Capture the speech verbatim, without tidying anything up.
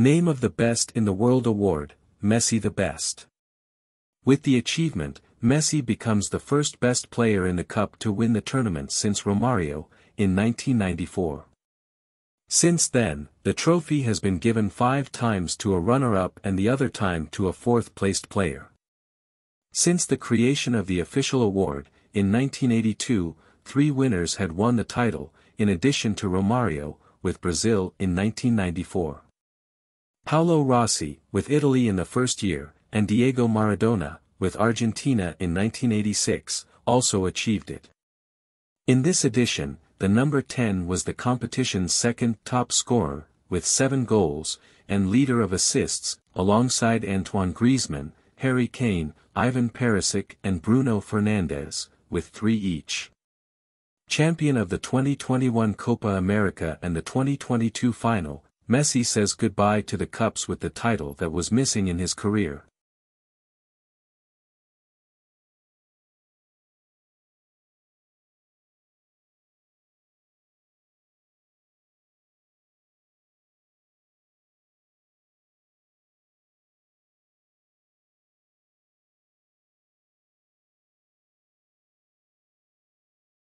Name of the Best in the World Award, Messi the Best. With the achievement, Messi becomes the first best player in the Cup to win the tournament since Romário, in nineteen ninety-four. Since then, the trophy has been given five times to a runner-up and the other time to a fourth-placed player. Since the creation of the official award, in nineteen eighty-two, three winners had won the title, in addition to Romário, with Brazil in nineteen ninety-four. Paolo Rossi, with Italy in the first year, and Diego Maradona, with Argentina in nineteen eighty-six, also achieved it. In this edition, the number ten was the competition's second top scorer, with seven goals, and leader of assists, alongside Antoine Griezmann, Harry Kane, Ivan Perisic and Bruno Fernandes, with three each. Champion of the twenty twenty-one Copa America and the twenty twenty-two final, Messi says goodbye to the Cups with the title that was missing in his career.